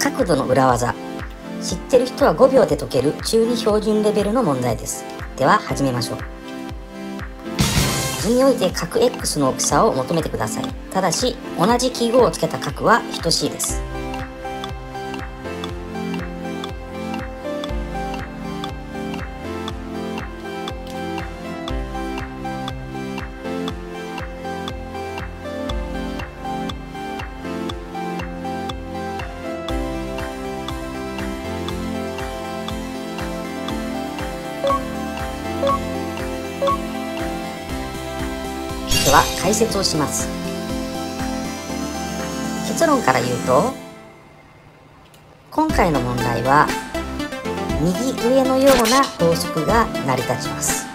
角度の裏技。知ってる人は5秒で解ける中理標準レベルの問題です。では始めましょう。図において角 X の大きさを求めてください。ただし同じ記号をつけた角は等しいです。では解説をします。結論から言うと、今回の問題は右上のような法則が成り立ちます。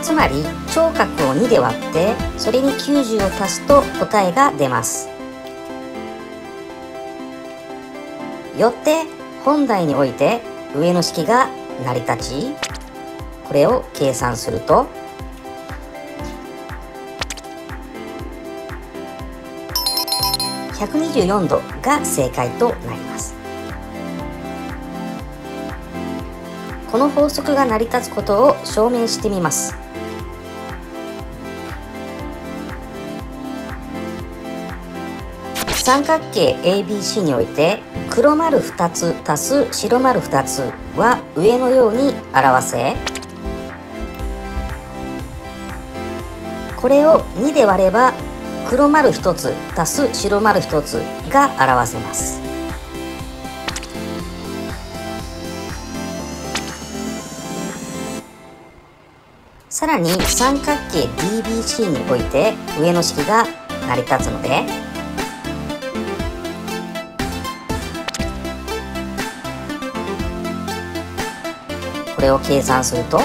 つまり頂角を2で割ってそれに90を足すと答えが出ます。よって本題において上の式が成り立ち、これを計算すると124度が正解となります。この法則が成り立つことを証明してみます。三角形 ABC において黒丸2つ足す白丸2つは上のように表せ、これを2で割れば黒丸1つ足す白丸1つが表せます。さらに三角形 DBC において上の式が成り立つので、これを計算すると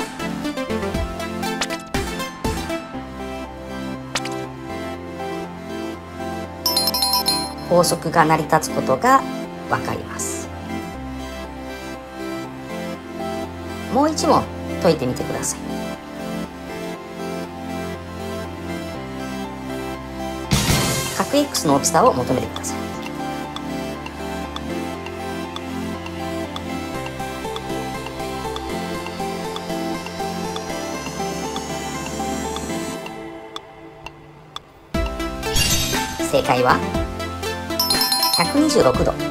法則が成り立つことがわかります。もう一問解いてみてください。角 X の大きさを求めてください。正解は126度。